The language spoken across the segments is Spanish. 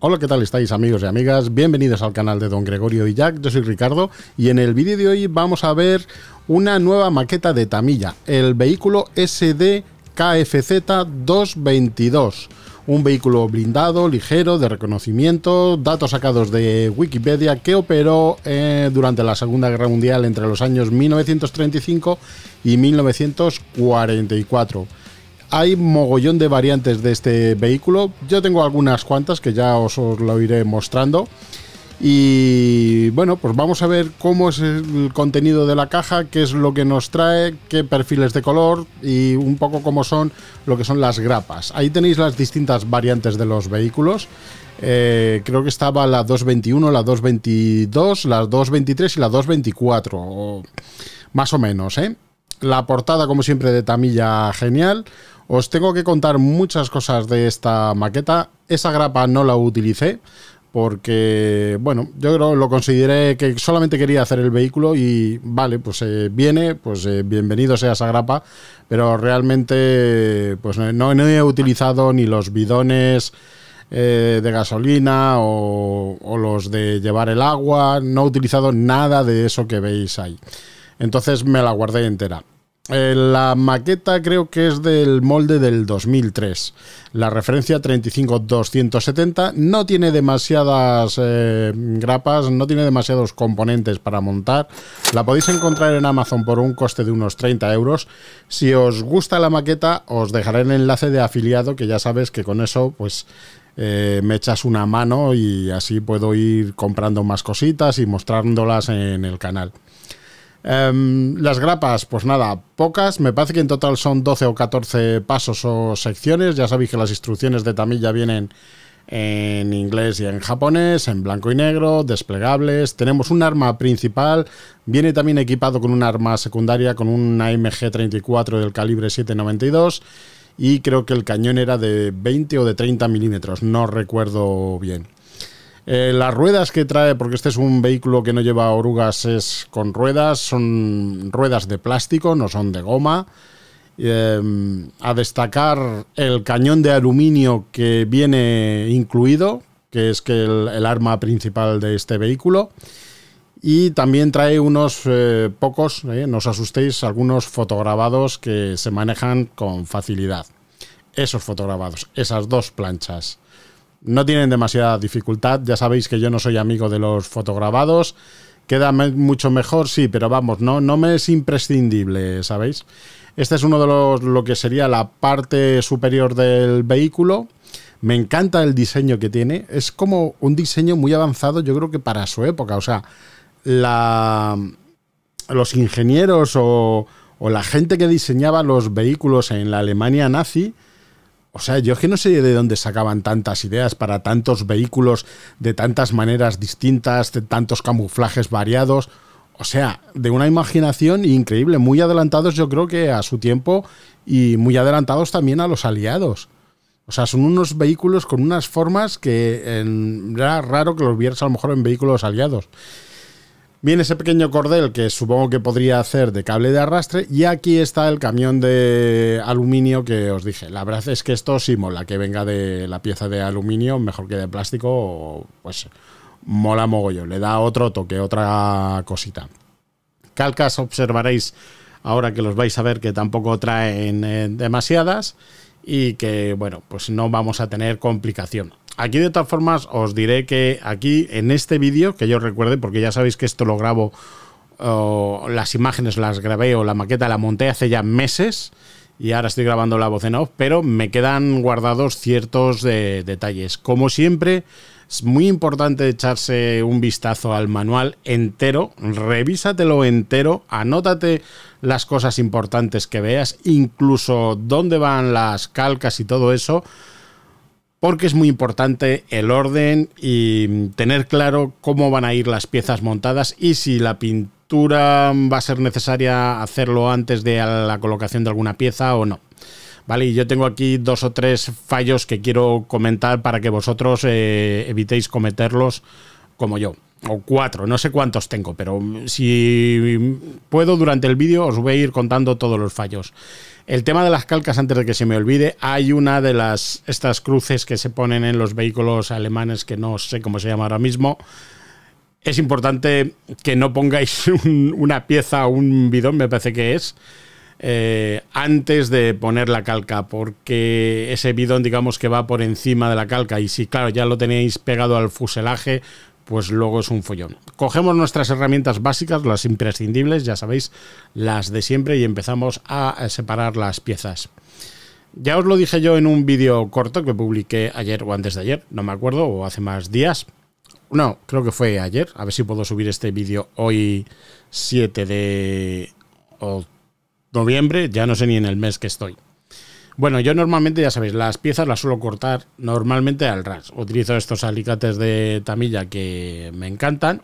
Hola, ¿qué tal estáis, amigos y amigas? Bienvenidos al canal de Don Gregorio y Jack. Yo soy Ricardo y en el vídeo de hoy vamos a ver una nueva maqueta de Tamiya, el vehículo Sd.Kfz.222. Un vehículo blindado, ligero, de reconocimiento, datos sacados de Wikipedia, que operó durante la Segunda Guerra Mundial entre los años 1935 y 1944. Hay mogollón de variantes de este vehículo. Yo tengo algunas cuantas que ya os lo iré mostrando. Y bueno, pues vamos a ver cómo es el contenido de la caja, qué es lo que nos trae, qué perfiles de color y un poco cómo son lo que son las grapas. Ahí tenéis las distintas variantes de los vehículos. Creo que estaba la 221, la 222, la 223 y la 224, o más o menos, ¿eh? La portada, como siempre, de Tamiya, genial. Os tengo que contar muchas cosas de esta maqueta. Esa grapa no la utilicé, porque, bueno, yo creo, lo consideré que solamente quería hacer el vehículo y vale, pues viene, pues bienvenido sea esa grapa, pero realmente pues no he utilizado ni los bidones de gasolina o los de llevar el agua, no he utilizado nada de eso que veis ahí. Entonces me la guardé entera. La maqueta creo que es del molde del 2003, la referencia 35270, no tiene demasiadas grapas, no tiene demasiados componentes para montar, la podéis encontrar en Amazon por un coste de unos 30 euros. Si os gusta la maqueta, os dejaré el enlace de afiliado, que ya sabes que con eso pues me echas una mano y así puedo ir comprando más cositas y mostrándolas en el canal. Las grapas, pues nada, pocas, me parece que en total son 12 o 14 pasos o secciones. Ya sabéis que las instrucciones de Tamiya vienen en inglés y en japonés, en blanco y negro, desplegables. Tenemos un arma principal, viene también equipado con un arma secundaria, con una MG 34 del calibre 7.92, y creo que el cañón era de 20 o de 30 milímetros, no recuerdo bien. Las ruedas que trae, porque este es un vehículo que no lleva orugas, es con ruedas, son ruedas de plástico, no son de goma. A destacar el cañón de aluminio que viene incluido, que es que el arma principal de este vehículo. Y también trae unos pocos, no os asustéis, algunos fotograbados que se manejan con facilidad. Esos fotograbados, esas dos planchas. No tienen demasiada dificultad, ya sabéis que yo no soy amigo de los fotograbados. Queda mucho mejor, sí, pero vamos, no me es imprescindible, ¿sabéis? Este es uno de los, lo que sería la parte superior del vehículo. Me encanta el diseño que tiene, es como un diseño muy avanzado, yo creo que para su época. O sea, los ingenieros o la gente que diseñaba los vehículos en la Alemania nazi, o sea, yo es que no sé de dónde sacaban tantas ideas para tantos vehículos, de tantas maneras distintas, de tantos camuflajes variados. O sea, de una imaginación increíble, muy adelantados yo creo que a su tiempo y muy adelantados también a los aliados. O sea, son unos vehículos con unas formas que era raro que los vieras a lo mejor en vehículos aliados. Viene ese pequeño cordel que supongo que podría hacer de cable de arrastre, y aquí está el camión de aluminio que os dije. La verdad es que esto sí mola, que venga de la pieza de aluminio, mejor que de plástico, pues mola mogollón, le da otro toque, otra cosita. Calcas observaréis ahora que los vais a ver que tampoco traen demasiadas y que, bueno, pues no vamos a tener complicación. Aquí de todas formas os diré que aquí en este vídeo, que yo recuerde, porque ya sabéis que esto lo grabo, las imágenes las grabé o la maqueta la monté hace ya meses y ahora estoy grabando la voz en off, pero me quedan guardados ciertos detalles. Como siempre, es muy importante echarse un vistazo al manual entero, revísatelo entero, anótate las cosas importantes que veas, incluso dónde van las calcas y todo eso, porque es muy importante el orden y tener claro cómo van a ir las piezas montadas, y si la pintura va a ser necesaria, hacerlo antes de la colocación de alguna pieza o no. Vale, y yo tengo aquí 2 o 3 fallos que quiero comentar para que vosotros evitéis cometerlos como yo. o 4, no sé cuántos tengo, pero si puedo durante el vídeo os voy a ir contando todos los fallos. El tema de las calcas, antes de que se me olvide, hay una de estas cruces que se ponen en los vehículos alemanes, que no sé cómo se llama ahora mismo. Es importante que no pongáis una pieza o un bidón, me parece que es, antes de poner la calca, porque ese bidón, digamos, que va por encima de la calca, y si, claro, ya lo tenéis pegado al fuselaje, pues luego es un follón. Cogemos nuestras herramientas básicas, las imprescindibles, ya sabéis, las de siempre, y empezamos a separar las piezas. Ya os lo dije yo en un vídeo corto que publiqué ayer o antes de ayer, no me acuerdo, o hace más días. No, creo que fue ayer. A ver si puedo subir este vídeo hoy, 7 de noviembre. Ya no sé ni en el mes que estoy. Bueno, yo normalmente, ya sabéis, las piezas las suelo cortar normalmente al ras. Utilizo estos alicates de Tamiya que me encantan.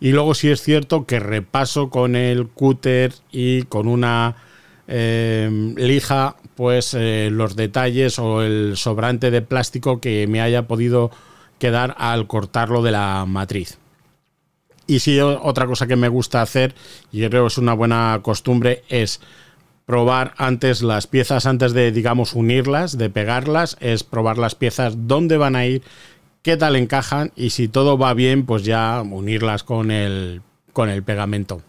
Y luego sí es cierto que repaso con el cúter y con una lija, pues los detalles o el sobrante de plástico que me haya podido quedar al cortarlo de la matriz. Y sí, otra cosa que me gusta hacer, y creo es una buena costumbre, es probar antes las piezas, antes de, digamos, unirlas, de pegarlas, es probar las piezas, dónde van a ir, qué tal encajan, y si todo va bien, pues ya unirlas con el pegamento,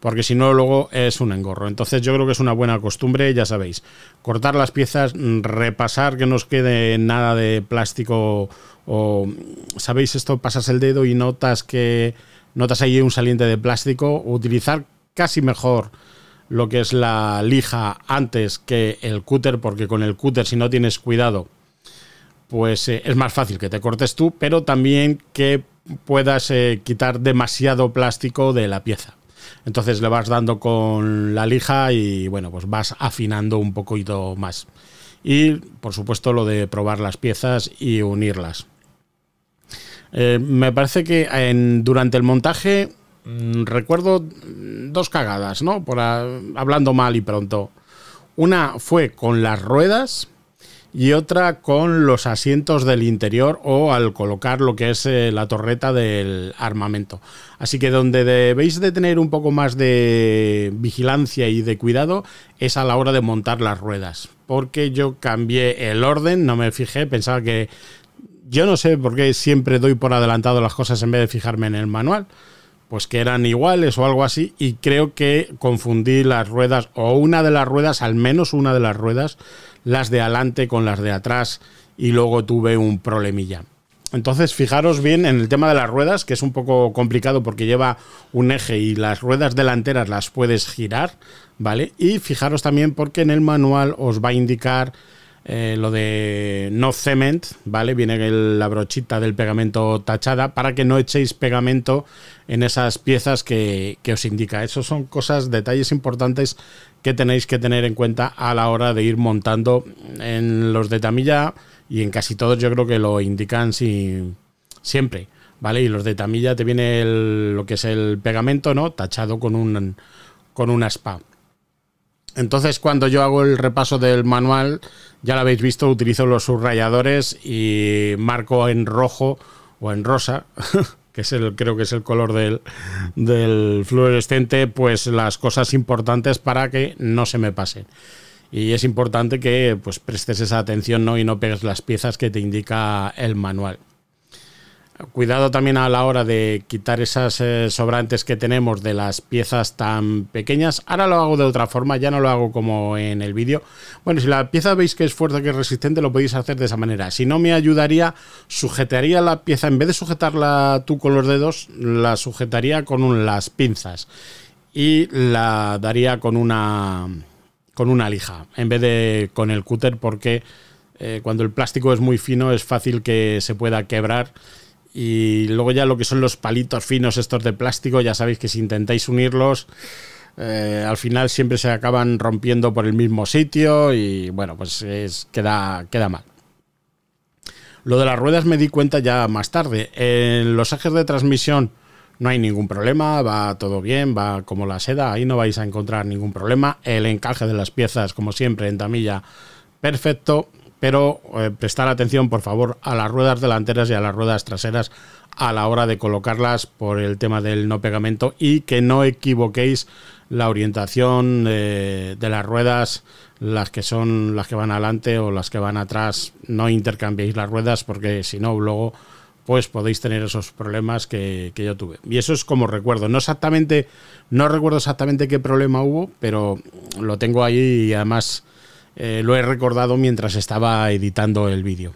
porque si no luego es un engorro. Entonces yo creo que es una buena costumbre, ya sabéis, cortar las piezas, repasar que no os quede nada de plástico, o, ¿sabéis esto? Pasas el dedo y notas ahí un saliente de plástico. Utilizar casi mejor lo que es la lija antes que el cúter, porque con el cúter, si no tienes cuidado, pues es más fácil que te cortes tú, pero también que puedas quitar demasiado plástico de la pieza. Entonces le vas dando con la lija y, bueno, pues vas afinando un poquito más. Y, por supuesto, lo de probar las piezas y unirlas. Me parece que durante el montaje recuerdo dos cagadas, ¿no? Por hablando mal y pronto. Una fue con las ruedas y otra con los asientos del interior, o al colocar lo que es la torreta del armamento. Así que donde debéis de tener un poco más de vigilancia y de cuidado es a la hora de montar las ruedas, porque yo cambié el orden, no me fijé, pensaba que... Yo no sé por qué siempre doy por adelantado las cosas en vez de fijarme en el manual, pues que eran iguales o algo así, y creo que confundí las ruedas, o una de las ruedas, al menos una de las ruedas, las de adelante con las de atrás, y luego tuve un problemilla. Entonces fijaros bien en el tema de las ruedas, que es un poco complicado porque lleva un eje y las ruedas delanteras las puedes girar, ¿vale? Y fijaros también porque en el manual os va a indicar lo de no cement, ¿vale? Viene la brochita del pegamento tachada para que no echéis pegamento en esas piezas que os indica. Esos son cosas, detalles importantes que tenéis que tener en cuenta a la hora de ir montando. En los de Tamiya y en casi todos yo creo que lo indican siempre, ¿vale? Y los de Tamiya te viene lo que es el pegamento, ¿no? Tachado con una spa. Entonces, cuando yo hago el repaso del manual, ya lo habéis visto, utilizo los subrayadores y marco en rojo o en rosa, que es creo que es el color del fluorescente, pues las cosas importantes para que no se me pasen. Y es importante que pues prestes esa atención, ¿no? Y no pegues las piezas que te indica el manual. Cuidado también a la hora de quitar esas sobrantes que tenemos de las piezas tan pequeñas. Ahora lo hago de otra forma, ya no lo hago como en el vídeo. Bueno, si la pieza veis que es fuerte, que es resistente, lo podéis hacer de esa manera. Si no, me ayudaría, sujetaría la pieza, en vez de sujetarla tú con los dedos, la sujetaría con las pinzas y la daría con una lija, en vez de con el cúter, porque cuando el plástico es muy fino es fácil que se pueda quebrar. Y luego ya lo que son los palitos finos estos de plástico, ya sabéis que si intentáis unirlos, al final siempre se acaban rompiendo por el mismo sitio y, bueno, pues queda mal. Lo de las ruedas me di cuenta ya más tarde. En los ejes de transmisión no hay ningún problema, va todo bien, va como la seda, ahí no vais a encontrar ningún problema. El encaje de las piezas, como siempre en Tamiya, perfecto. pero prestar atención, por favor, a las ruedas delanteras y a las ruedas traseras a la hora de colocarlas por el tema del no pegamento, y que no equivoquéis la orientación de las ruedas, las que son las que van adelante o las que van atrás. No intercambiéis las ruedas, porque si no, luego pues podéis tener esos problemas que yo tuve. Y eso es como recuerdo. No recuerdo exactamente qué problema hubo, pero lo tengo ahí y además lo he recordado mientras estaba editando el vídeo.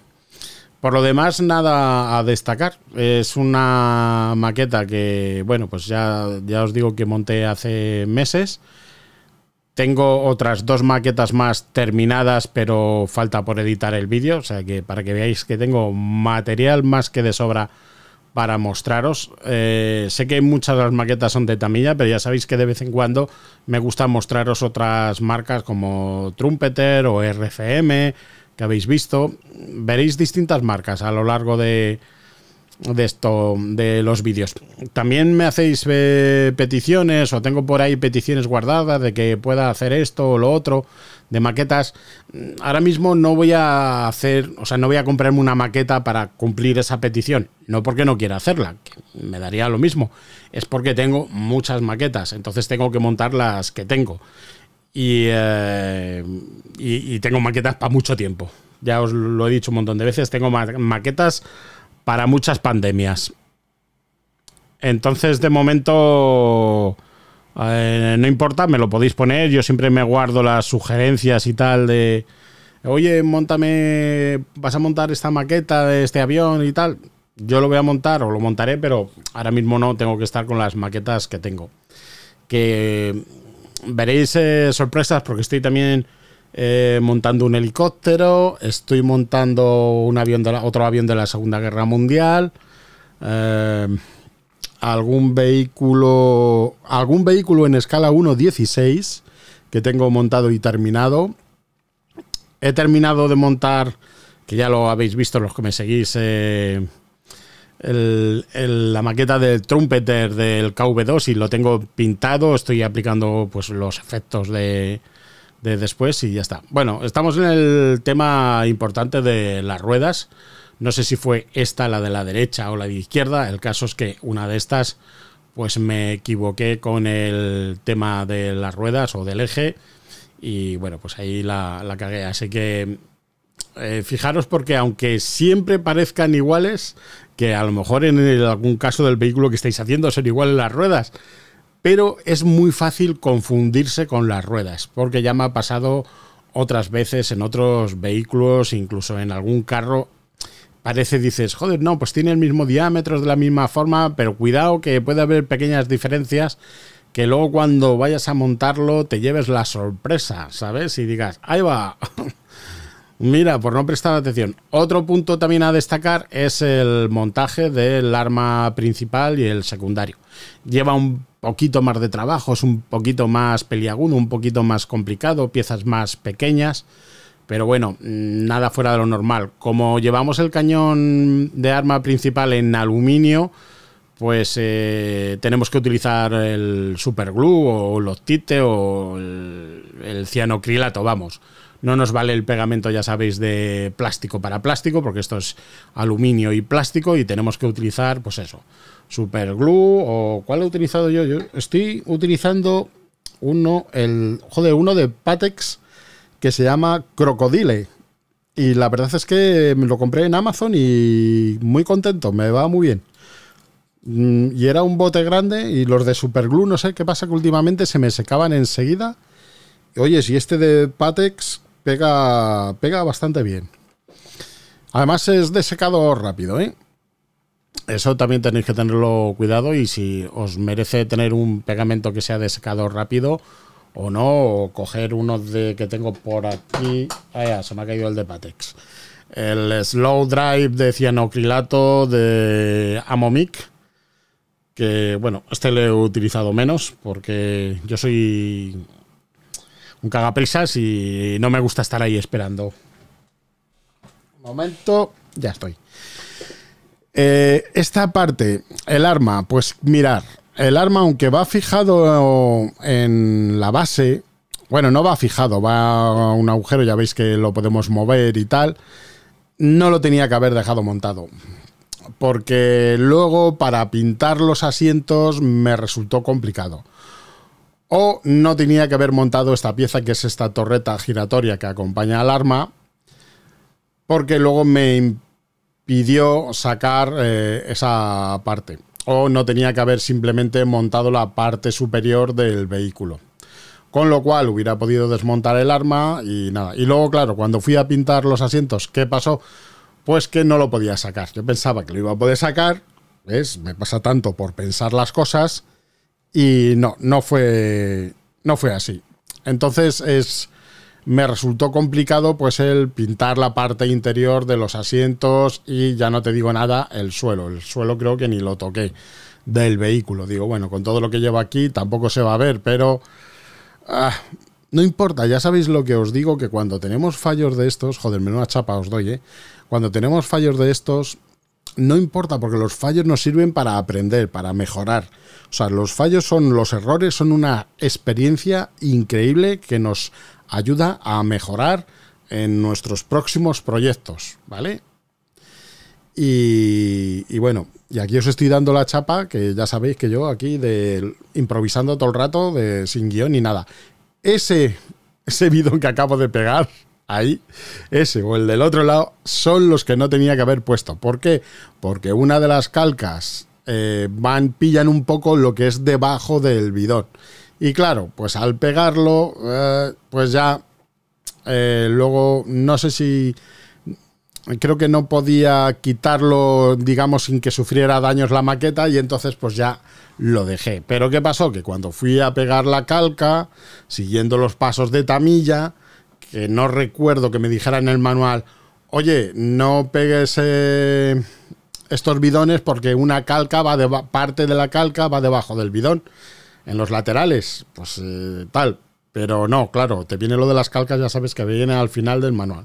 Por lo demás, nada a destacar. Es una maqueta que, bueno, pues ya os digo que monté hace meses. Tengo otras dos maquetas más terminadas, pero falta por editar el vídeo, o sea que para que veáis que tengo material más que de sobra para mostraros. Sé que muchas de las maquetas son de Tamiya, pero ya sabéis que de vez en cuando me gusta mostraros otras marcas como Trumpeter o RFM, que habéis visto. Veréis distintas marcas a lo largo de los vídeos. También me hacéis peticiones, o tengo por ahí peticiones guardadas de que pueda hacer esto o lo otro de maquetas. Ahora mismo no voy a hacer, o sea, no voy a comprarme una maqueta para cumplir esa petición, no porque no quiera hacerla, que me daría lo mismo, es porque tengo muchas maquetas, entonces tengo que montar las que tengo y tengo maquetas para mucho tiempo. Ya os lo he dicho un montón de veces, tengo maquetas para muchas pandemias. Entonces, de momento, no importa, me lo podéis poner. Yo siempre me guardo las sugerencias y tal de, oye, móntame, vas a montar esta maqueta de este avión y tal. Yo lo voy a montar o lo montaré, pero ahora mismo no, tengo que estar con las maquetas que tengo. Que veréis sorpresas, porque estoy también montando un helicóptero, estoy montando un avión otro avión de la Segunda Guerra Mundial, algún vehículo en escala 1.16 que tengo montado y terminado. He terminado de montar, que ya lo habéis visto los que me seguís, la maqueta del Trumpeter del KV2, y lo tengo pintado. Estoy aplicando pues los efectos de después y ya está. Bueno, estamos en el tema importante de las ruedas. No sé si fue esta, la de la derecha o la de izquierda. El caso es que una de estas, pues me equivoqué con el tema de las ruedas o del eje. Y bueno, pues ahí la cagué. Así que fijaros, porque aunque siempre parezcan iguales, que a lo mejor en algún caso del vehículo que estáis haciendo son iguales las ruedas, pero es muy fácil confundirse con las ruedas, porque ya me ha pasado otras veces en otros vehículos, incluso en algún carro. Parece, dices, joder, no, pues tiene el mismo diámetro, es de la misma forma, pero cuidado que puede haber pequeñas diferencias que luego cuando vayas a montarlo te lleves la sorpresa, ¿sabes? Y digas, ahí va, mira, por no prestar atención. Otro punto también a destacar es el montaje del arma principal y el secundario. Lleva un poquito más de trabajo, es un poquito más peliagudo, un poquito más complicado, piezas más pequeñas, pero bueno, nada fuera de lo normal. Como llevamos el cañón de arma principal en aluminio, pues tenemos que utilizar el superglue o loctite o el cianocrilato, vamos. No nos vale el pegamento, ya sabéis, de plástico para plástico, porque esto es aluminio y plástico, y tenemos que utilizar, pues eso, superglue, o ¿cuál he utilizado yo? Yo estoy utilizando uno de Pattex que se llama Crocodile, y la verdad es que lo compré en Amazon y muy contento, me va muy bien. Y era un bote grande, y los de superglue no sé qué pasa, que últimamente se me secaban enseguida. Oye, si este de Pattex pega bastante bien. Además es de secado rápido, ¿eh? Eso también tenéis que tenerlo cuidado, y si os merece tener un pegamento que sea de secado rápido o no, o coger uno de que tengo por aquí. Ah, ya, se me ha caído el de Pattex. El Slow Drive de cianocrilato de Ammo Mig, que bueno, este lo he utilizado menos porque yo soy un cagaprisas y no me gusta estar ahí esperando. Un momento, ya estoy. Esta parte, el arma, pues mirar, el arma aunque va fijado en la base, Bueno, no va fijado, va a un agujero, ya veis que lo podemos mover y tal. No lo tenía que haber dejado montado, porque luego para pintar los asientos me resultó complicado. O no tenía que haber montado esta pieza, que es esta torreta giratoria que acompaña al arma, porque luego me impidió sacar esa parte. O no tenía que haber simplemente montado la parte superior del vehículo. Con lo cual hubiera podido desmontar el arma y nada. Y luego, claro, cuando fui a pintar los asientos, ¿qué pasó? Pues que no lo podía sacar. Yo pensaba que lo iba a poder sacar. ¿Ves? Me pasa tanto por pensar las cosas. Y no fue así. Entonces me resultó complicado pues el pintar la parte interior de los asientos y ya no te digo nada, el suelo. El suelo creo que ni lo toqué del vehículo. Digo, bueno, con todo lo que llevo aquí tampoco se va a ver, pero no importa. Ya sabéis lo que os digo, que cuando tenemos fallos de estos, joder, menuda chapa os doy, cuando tenemos fallos de estos, no importa, porque los fallos nos sirven para aprender, para mejorar. O sea, los fallos son, los errores son una experiencia increíble que nos ayuda a mejorar en nuestros próximos proyectos, ¿vale? Y bueno, y aquí os estoy dando la chapa, que ya sabéis que yo aquí improvisando todo el rato, sin guión ni nada. Ese bidón que acabo de pegar, ahí, ese o el del otro lado, son los que no tenía que haber puesto. ¿Por qué? Porque una de las calcas pillan un poco lo que es debajo del bidón. Y claro, pues al pegarlo, pues ya luego no sé si... Creo que no podía quitarlo, digamos, sin que sufriera daños la maqueta y entonces pues ya lo dejé. Pero ¿qué pasó? Que cuando fui a pegar la calca, siguiendo los pasos de Tamiya, que no recuerdo que me dijera en el manual, oye, no pegues estos bidones porque una calca va parte de la calca va debajo del bidón. En los laterales, pues tal. Pero no, claro, te viene lo de las calcas, ya sabes que viene al final del manual.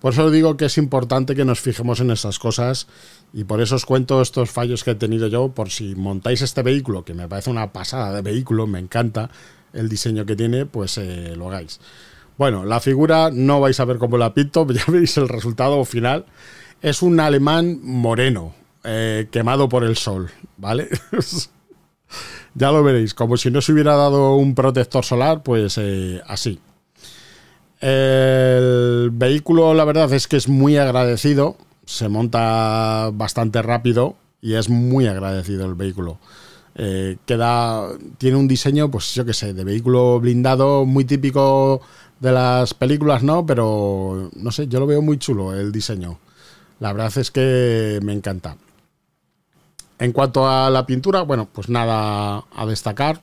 Por eso digo que es importante que nos fijemos en esas cosas y por eso os cuento estos fallos que he tenido yo, por si montáis este vehículo, que me parece una pasada de vehículo, me encanta el diseño que tiene, pues lo hagáis. Bueno, la figura no vais a ver cómo la pinto, ya veis el resultado final. Es un alemán moreno, quemado por el sol, ¿vale? Ya lo veréis, como si no se hubiera dado un protector solar, pues así. El vehículo, la verdad es que es muy agradecido, se monta bastante rápido y es muy agradecido el vehículo. Tiene un diseño, pues yo qué sé, de vehículo blindado, muy típico de las películas, ¿no? Pero, no sé, yo lo veo muy chulo el diseño. La verdad es que me encanta. En cuanto a la pintura, bueno, pues nada a destacar.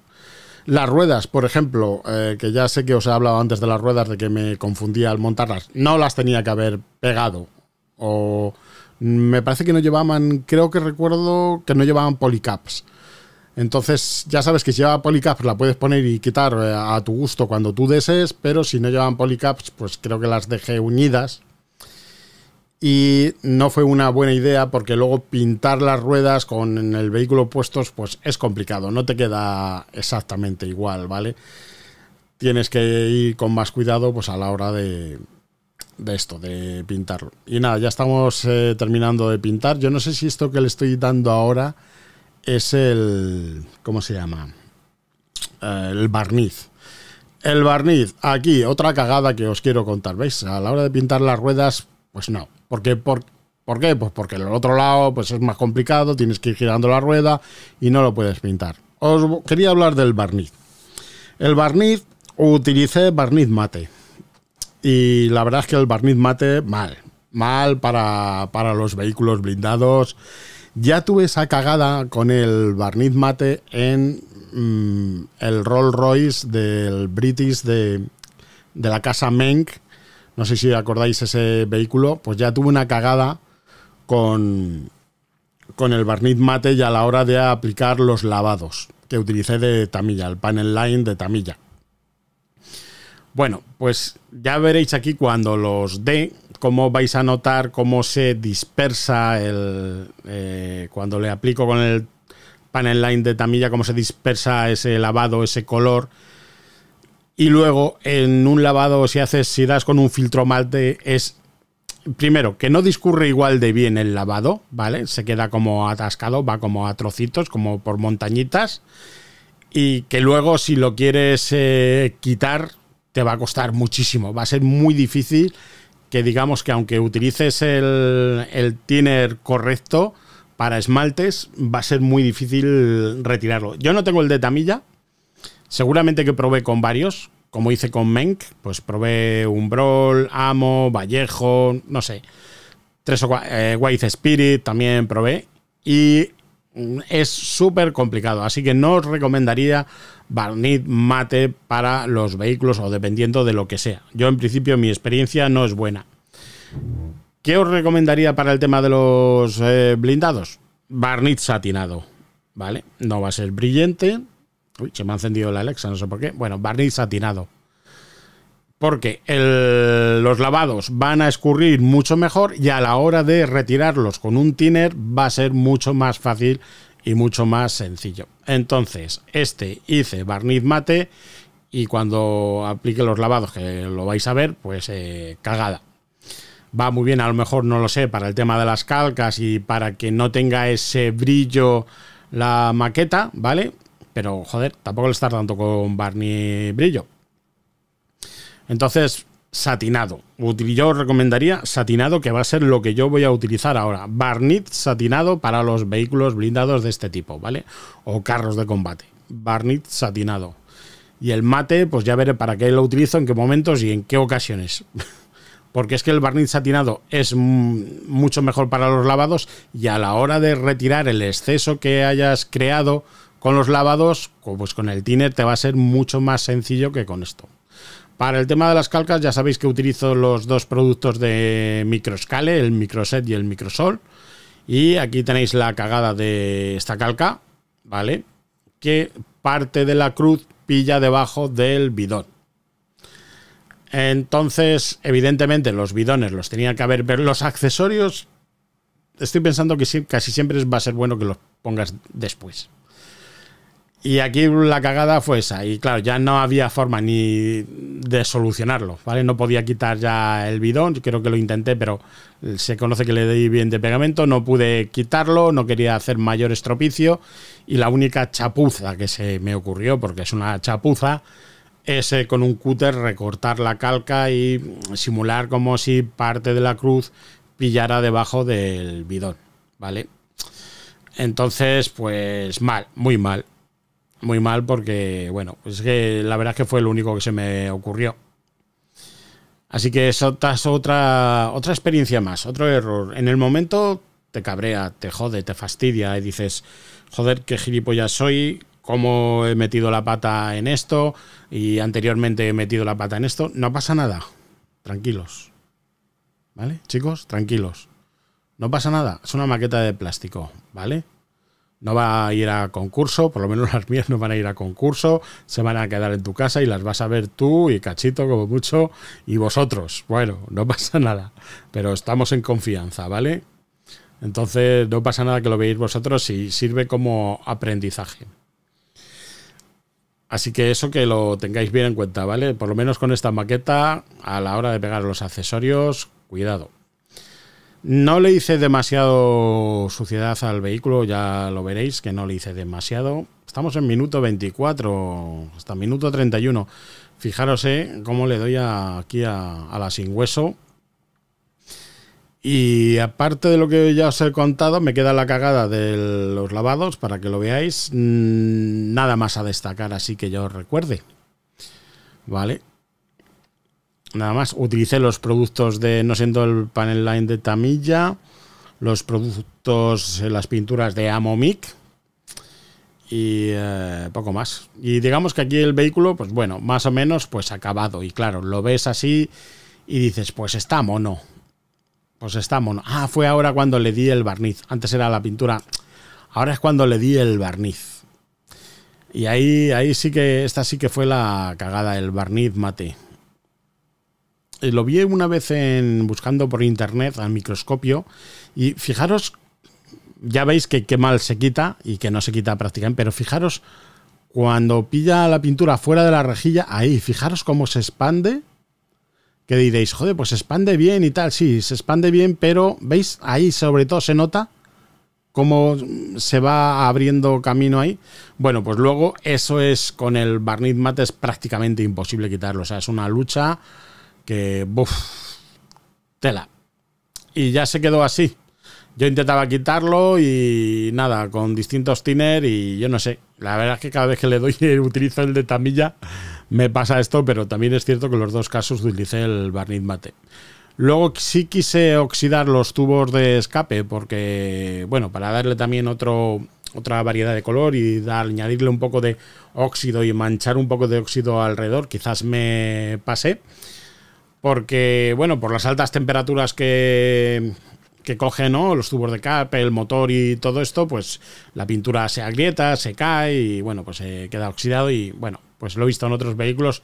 Las ruedas, por ejemplo, que ya sé que os he hablado antes de las ruedas, de que me confundía al montarlas. No las tenía que haber pegado. O me parece que no llevaban, creo que recuerdo que no llevaban polycaps. Entonces, ya sabes que si lleva polycaps la puedes poner y quitar a tu gusto cuando tú desees, pero si no llevan polycaps, pues creo que las dejé unidas. Y no fue una buena idea porque luego pintar las ruedas con el vehículo puestos pues es complicado, no te queda exactamente igual, ¿vale? Tienes que ir con más cuidado pues a la hora de pintarlo. Y nada, ya estamos terminando de pintar. Yo no sé si esto que le estoy dando ahora es el... ¿cómo se llama? El barniz. El barniz, aquí, otra cagada que os quiero contar, ¿veis? A la hora de pintar las ruedas, pues no. ¿Por qué? Pues porque el otro lado pues es más complicado, tienes que ir girando la rueda y no lo puedes pintar. Os quería hablar del barniz. El barniz, utilicé barniz mate. Y la verdad es que el barniz mate, mal para los vehículos blindados. Ya tuve esa cagada con el barniz mate en el Rolls Royce del British de la casa Meng. No sé si acordáis ese vehículo, pues ya tuve una cagada con el barniz mate y a la hora de aplicar los lavados que utilicé de Tamiya, el panel line de Tamiya. Bueno, pues ya veréis aquí cuando los dé, cómo vais a notar cómo se dispersa el cuando le aplico con el panel line de Tamiya, cómo se dispersa ese lavado, ese color. Y luego, en un lavado, si das con un filtro malte, es... Primero, que no discurre igual de bien el lavado, ¿vale? Se queda como atascado, va como a trocitos, como por montañitas. Y que luego, si lo quieres quitar, te va a costar muchísimo. Va a ser muy difícil que, digamos, que aunque utilices el thinner correcto para esmaltes, va a ser muy difícil retirarlo. Yo no tengo el de Tamiya. Seguramente que probé con varios, como hice con Meng, pues probé Umbrol, Ammo, Vallejo, no sé, White Spirit también probé, y es súper complicado, así que no os recomendaría barniz mate para los vehículos o dependiendo de lo que sea. Yo en principio mi experiencia no es buena. ¿Qué os recomendaría para el tema de los blindados? Barniz satinado, ¿vale? No va a ser brillante. Uy, se me ha encendido la Alexa, no sé por qué. Bueno, barniz satinado. Porque los lavados van a escurrir mucho mejor y a la hora de retirarlos con un thinner va a ser mucho más fácil y mucho más sencillo. Entonces, hice barniz mate y cuando aplique los lavados, que lo vais a ver, pues cagada. Va muy bien, a lo mejor, no lo sé, para el tema de las calcas y para que no tenga ese brillo la maqueta, ¿vale? Pero, joder, tampoco le está dando con barniz brillo. Entonces, satinado. Yo os recomendaría satinado, que va a ser lo que yo voy a utilizar ahora. Barniz satinado para los vehículos blindados de este tipo, ¿vale? O carros de combate. Barniz satinado. Y el mate, pues ya veré para qué lo utilizo, en qué momentos y en qué ocasiones. Porque es que el barniz satinado es mucho mejor para los lavados y a la hora de retirar el exceso que hayas creado con los lavados, pues con el thinner te va a ser mucho más sencillo que con esto. Para el tema de las calcas, ya sabéis que utilizo los dos productos de MicroScale, el MicroSet y el Microsol. Y aquí tenéis la cagada de esta calca, ¿vale? Que parte de la cruz pilla debajo del bidón. Entonces, evidentemente, los bidones los tenía que haber... Pero los accesorios, estoy pensando que casi siempre va a ser bueno que los pongas después. Y aquí la cagada fue esa. Y claro, ya no había forma ni de solucionarlo, ¿vale? No podía quitar ya el bidón. Yo creo que lo intenté, pero se conoce que le di bien de pegamento. No pude quitarlo, no quería hacer mayor estropicio. Y la única chapuza que se me ocurrió, porque es una chapuza, es con un cúter recortar la calca y simular como si parte de la cruz pillara debajo del bidón, ¿vale? Entonces, pues mal, muy mal. Muy mal porque, bueno, es que la verdad es que fue lo único que se me ocurrió. Así que es otra experiencia más, otro error. En el momento te cabrea, te jode, te fastidia y dices, joder, qué gilipollas soy, cómo he metido la pata en esto y anteriormente he metido la pata en esto. No pasa nada, tranquilos. ¿Vale, chicos? Tranquilos. No pasa nada, es una maqueta de plástico, ¿vale? No va a ir a concurso, por lo menos las mías no van a ir a concurso, se van a quedar en tu casa y las vas a ver tú y Cachito como mucho y vosotros. Bueno, no pasa nada, pero estamos en confianza, ¿vale? Entonces no pasa nada que lo veáis vosotros y sirve como aprendizaje. Así que eso que lo tengáis bien en cuenta, ¿vale? Por lo menos con esta maqueta, a la hora de pegar los accesorios, cuidado. No le hice demasiado suciedad al vehículo, ya lo veréis que no le hice demasiado. Estamos en minuto 24, hasta minuto 31. Fijaros cómo le doy aquí a la sin hueso. Y aparte de lo que ya os he contado, me queda la cagada de los lavados para que lo veáis. Nada más a destacar, así que yo os recuerde. Vale. Nada más, utilicé los productos de, no siendo el panel line de Tamiya, los productos, las pinturas de Ammo Mig y poco más. Y digamos que aquí el vehículo, pues bueno, más o menos pues acabado. Y claro, lo ves así y dices, pues está mono. Pues está mono. Ah, fue ahora cuando le di el barniz. Antes era la pintura. Ahora es cuando le di el barniz. Y ahí sí que, esta sí que fue la cagada, el barniz mate. Lo vi una vez buscando por internet al microscopio y fijaros, ya veis que qué mal se quita y que no se quita prácticamente, pero fijaros Cuando pilla la pintura fuera de la rejilla, ahí, fijaros cómo se expande. Que diréis, joder, pues se expande bien y tal. Sí, se expande bien, pero ¿veis? Ahí sobre todo se nota cómo se va abriendo camino ahí. Bueno, pues luego eso es con el barniz mate, es prácticamente imposible quitarlo. O sea, es una lucha que... ¡buf! Tela. Y ya se quedó así. Yo intentaba quitarlo y nada, con distintos thinner y yo no sé. La verdad es que cada vez que le doy utilizo el de Tamiya, me pasa esto, pero también es cierto que en los dos casos utilicé el barniz mate. Luego sí quise oxidar los tubos de escape porque, bueno, para darle también otra variedad de color y añadirle un poco de óxido y manchar un poco de óxido alrededor, quizás me pasé. Porque, bueno, por las altas temperaturas que coge, ¿no?, los tubos de escape, el motor y todo esto, pues la pintura se agrieta, se cae y bueno, pues se queda oxidado y bueno, pues lo he visto en otros vehículos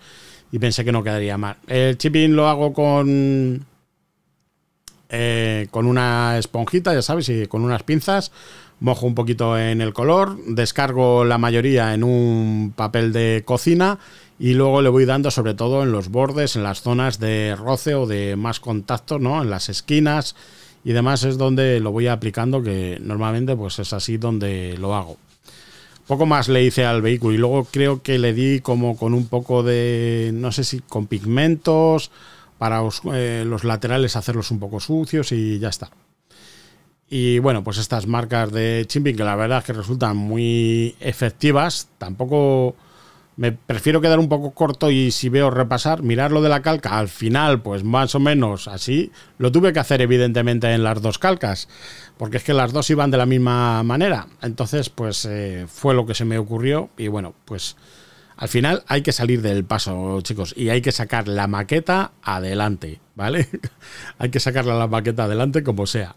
y pensé que no quedaría mal. El chipping lo hago con una esponjita, ya sabes, y con unas pinzas, mojo un poquito en el color, descargo la mayoría en un papel de cocina y luego le voy dando sobre todo en los bordes, en las zonas de roce o de más contacto, ¿no?, en las esquinas y demás es donde lo voy aplicando, que normalmente pues es así donde lo hago. Poco más le hice al vehículo y luego creo que le di como con un poco de, no sé si con pigmentos para los laterales hacerlos un poco sucios y ya está. Y bueno, pues estas marcas de chipping que la verdad es que resultan muy efectivas. Tampoco me prefiero quedar un poco corto y si veo repasar, mirar lo de la calca al final, pues más o menos así. Lo tuve que hacer evidentemente en las dos calcas, porque es que las dos iban de la misma manera. Entonces, pues fue lo que se me ocurrió y bueno, pues al final hay que salir del paso, chicos, y hay que sacar la maqueta adelante, ¿vale? Hay que sacarla la maqueta adelante como sea.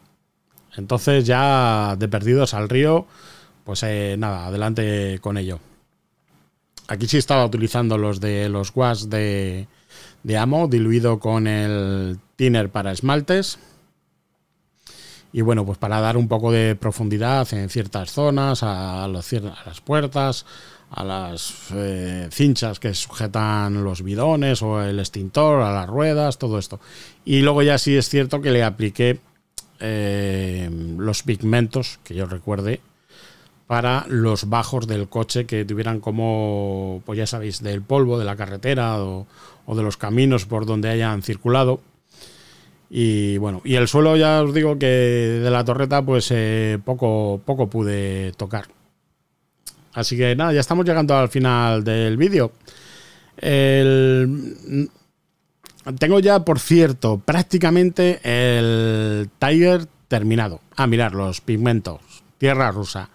Entonces ya de perdidos al río, pues nada, adelante con ello. Aquí sí estaba utilizando los de los wash de Ammo, diluido con el thinner para esmaltes. Y bueno, pues para dar un poco de profundidad en ciertas zonas, a las puertas, a las cinchas que sujetan los bidones o el extintor, a las ruedas, todo esto. Y luego ya sí es cierto que le apliqué los pigmentos, que yo recuerde, para los bajos del coche que tuvieran como, pues ya sabéis, del polvo, de la carretera o de los caminos por donde hayan circulado. Y bueno, y el suelo ya os digo que de la torreta pues poco pude tocar. Así que nada, ya estamos llegando al final del vídeo. Tengo ya, por cierto, prácticamente el Tiger terminado. Ah, mirad, los pigmentos, tierra rusa.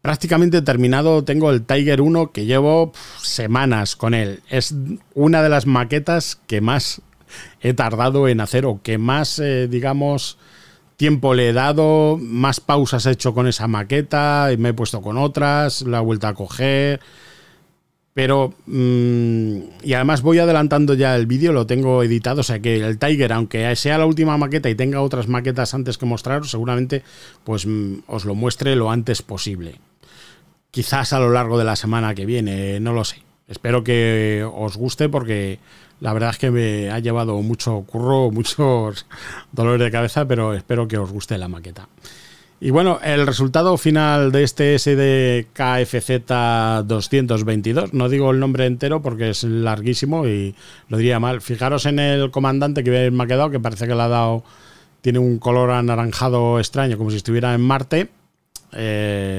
Prácticamente terminado tengo el Tiger 1 que llevo semanas con él. Es una de las maquetas que más he tardado en hacer o que más, digamos, tiempo le he dado, más pausas he hecho con esa maqueta y me he puesto con otras, la he vuelto a coger. Pero, y además voy adelantando ya el vídeo, lo tengo editado, o sea que el Tiger, aunque sea la última maqueta y tenga otras maquetas antes que mostraros, seguramente pues os lo muestre lo antes posible. Quizás a lo largo de la semana que viene, no lo sé. Espero que os guste porque la verdad es que me ha llevado mucho curro, muchos dolores de cabeza, pero espero que os guste la maqueta. Y bueno, el resultado final de este Sd.Kfz.222, no digo el nombre entero porque es larguísimo y lo diría mal. Fijaros en el comandante que me ha quedado, que parece que le ha dado, tiene un color anaranjado extraño, como si estuviera en Marte.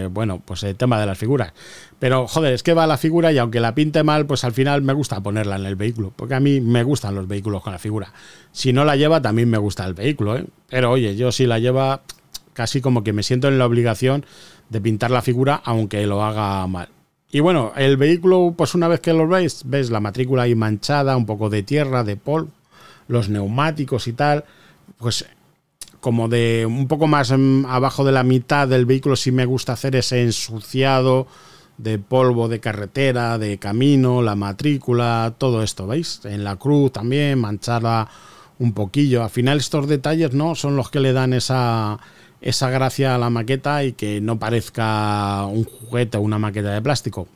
Bueno, pues el tema de las figuras. Pero joder, es que va la figura y aunque la pinte mal, pues al final me gusta ponerla en el vehículo, porque a mí me gustan los vehículos con la figura. Si no la lleva, también me gusta el vehículo, ¿eh? Pero oye, yo si la lleva... casi como que me siento en la obligación de pintar la figura, aunque lo haga mal. Y bueno, el vehículo, pues una vez que lo veis, ves la matrícula ahí manchada, un poco de tierra, de polvo, los neumáticos y tal, pues como de un poco más abajo de la mitad del vehículo sí me gusta hacer ese ensuciado de polvo, de carretera, de camino, la matrícula, todo esto, ¿veis? En la cruz también, mancharla un poquillo. Al final estos detalles, ¿no?, son los que le dan esa gracia a la maqueta y que no parezca un juguete o una maqueta de plástico.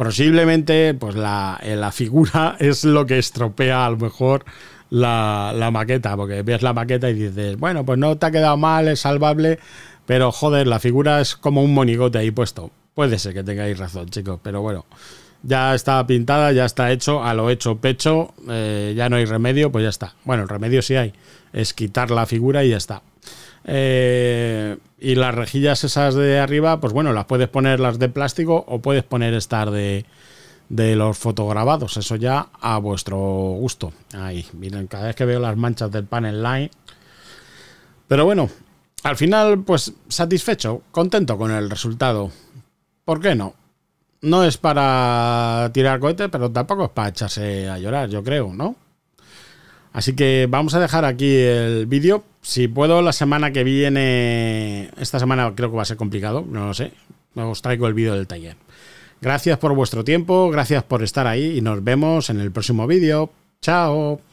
Posiblemente pues la figura es lo que estropea a lo mejor la maqueta, porque ves la maqueta y dices, bueno, pues no te ha quedado mal, es salvable, pero joder, la figura es como un monigote ahí puesto. Puede ser que tengáis razón, chicos, pero bueno, ya está pintada, ya está hecho, a lo hecho pecho, ya no hay remedio, pues ya está. Bueno, el remedio sí hay, es quitar la figura y ya está. Y las rejillas esas de arriba, pues bueno, las puedes poner las de plástico o puedes poner estas de los fotograbados, eso ya a vuestro gusto. Ahí, miren, cada vez que veo las manchas del panel line. Pero bueno, al final, pues satisfecho, contento con el resultado. ¿Por qué no? No es para tirar cohetes, pero tampoco es para echarse a llorar, yo creo, ¿no? Así que vamos a dejar aquí el vídeo. Si puedo, la semana que viene... Esta semana creo que va a ser complicado, no lo sé. Os traigo el vídeo del taller. Gracias por vuestro tiempo, gracias por estar ahí y nos vemos en el próximo vídeo. ¡Chao!